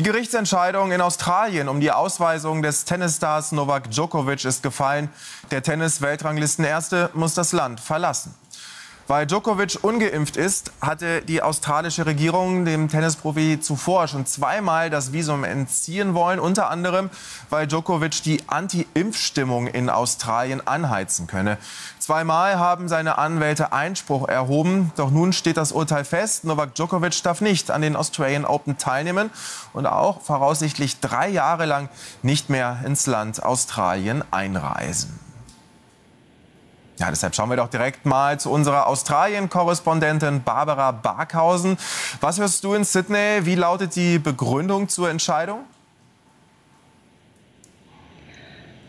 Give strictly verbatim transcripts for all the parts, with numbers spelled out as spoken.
Die Gerichtsentscheidung in Australien um die Ausweisung des Tennisstars Novak Djokovic ist gefallen. Der Tennis-Weltranglistenerste muss das Land verlassen. Weil Djokovic ungeimpft ist, hatte die australische Regierung dem Tennisprofi zuvor schon zweimal das Visum entziehen wollen. Unter anderem, weil Djokovic die Anti-Impfstimmung in Australien anheizen könne. Zweimal haben seine Anwälte Einspruch erhoben. Doch nun steht das Urteil fest. Novak Djokovic darf nicht an den Australian Open teilnehmen und auch voraussichtlich drei Jahre lang nicht mehr ins Land Australien einreisen. Ja, deshalb schauen wir doch direkt mal zu unserer Australien-Korrespondentin Barbara Barkhausen. Was hörst du in Sydney? Wie lautet die Begründung zur Entscheidung?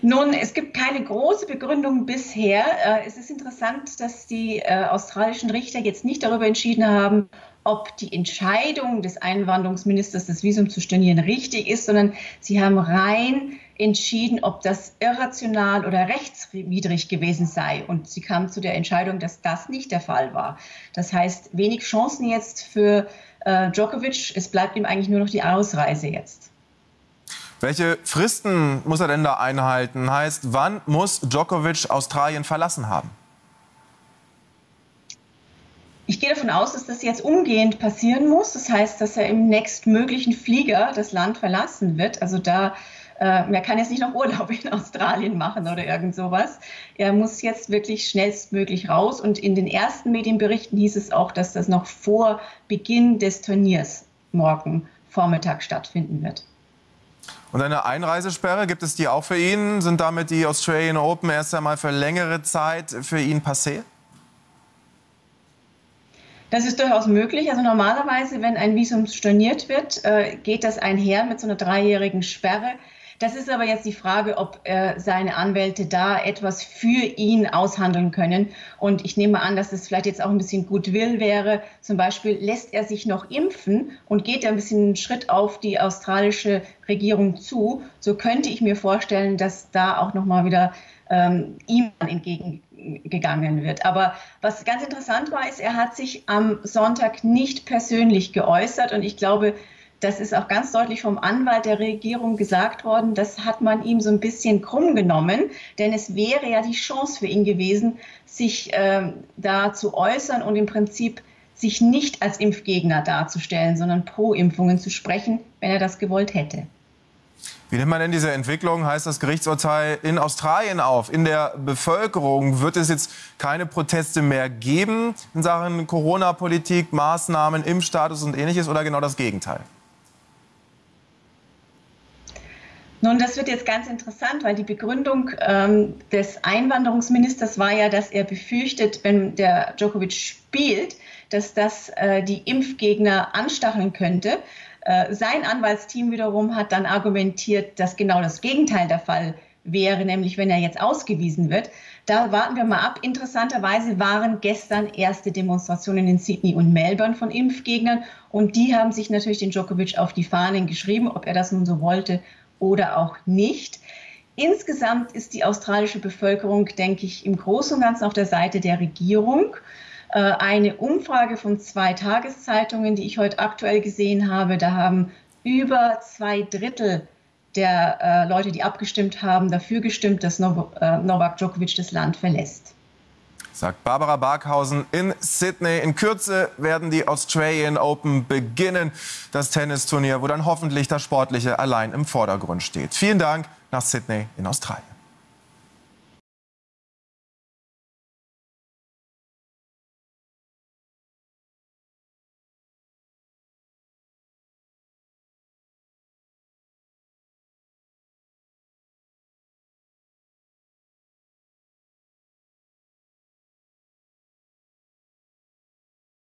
Nun, es gibt keine große Begründung bisher. Es ist interessant, dass die australischen Richter jetzt nicht darüber entschieden haben, ob die Entscheidung des Einwanderungsministers, das Visum zu stornieren, richtig ist, sondern sie haben rein entschieden, ob das irrational oder rechtswidrig gewesen sei. Und sie kamen zu der Entscheidung, dass das nicht der Fall war. Das heißt, wenig Chancen jetzt für äh, Djokovic. Es bleibt ihm eigentlich nur noch die Ausreise jetzt. Welche Fristen muss er denn da einhalten? Heißt, wann muss Djokovic Australien verlassen haben? Ich gehe davon aus, dass das jetzt umgehend passieren muss. Das heißt, dass er im nächstmöglichen Flieger das Land verlassen wird. Also da, äh, man kann jetzt nicht noch Urlaub in Australien machen oder irgend sowas. Er muss jetzt wirklich schnellstmöglich raus. Und in den ersten Medienberichten hieß es auch, dass das noch vor Beginn des Turniers morgen Vormittag stattfinden wird. Und eine Einreisesperre, gibt es die auch für ihn? Sind damit die Australian Open erst einmal für längere Zeit für ihn passé? Das ist durchaus möglich. Also normalerweise, wenn ein Visum storniert wird, geht das einher mit so einer dreijährigen Sperre. Das ist aber jetzt die Frage, ob seine Anwälte da etwas für ihn aushandeln können. Und ich nehme an, dass es vielleicht jetzt auch ein bisschen Goodwill wäre. Zum Beispiel lässt er sich noch impfen und geht ein bisschen einen Schritt auf die australische Regierung zu. So könnte ich mir vorstellen, dass da auch noch mal wieder ähm, ihm entgegenkommt. gegangen wird. Aber was ganz interessant war, ist, er hat sich am Sonntag nicht persönlich geäußert. Und ich glaube, das ist auch ganz deutlich vom Anwalt der Regierung gesagt worden, das hat man ihm so ein bisschen krumm genommen. Denn es wäre ja die Chance für ihn gewesen, sich äh, da zu äußern und im Prinzip sich nicht als Impfgegner darzustellen, sondern pro Impfungen zu sprechen, wenn er das gewollt hätte. Wie nimmt man denn diese Entwicklung, heißt das Gerichtsurteil, in Australien auf? In der Bevölkerung wird es jetzt keine Proteste mehr geben in Sachen Corona-Politik, Maßnahmen, Impfstatus und Ähnliches oder genau das Gegenteil? Nun, das wird jetzt ganz interessant, weil die Begründung ähm, des Einwanderungsministers war ja, dass er befürchtet, wenn der Djokovic spielt, dass das äh, die Impfgegner anstacheln könnte. Sein Anwaltsteam wiederum hat dann argumentiert, dass genau das Gegenteil der Fall wäre, nämlich wenn er jetzt ausgewiesen wird. Da warten wir mal ab. Interessanterweise waren gestern erste Demonstrationen in Sydney und Melbourne von Impfgegnern. Und die haben sich natürlich den Djokovic auf die Fahnen geschrieben, ob er das nun so wollte oder auch nicht. Insgesamt ist die australische Bevölkerung, denke ich, im Großen und Ganzen auf der Seite der Regierung. Eine Umfrage von zwei Tageszeitungen, die ich heute aktuell gesehen habe, da haben über zwei Drittel der äh, Leute, die abgestimmt haben, dafür gestimmt, dass Novo, äh, Novak Djokovic das Land verlässt. Sagt Barbara Barkhausen in Sydney. In Kürze werden die Australian Open beginnen, das Tennisturnier, wo dann hoffentlich das Sportliche allein im Vordergrund steht. Vielen Dank nach Sydney in Australien.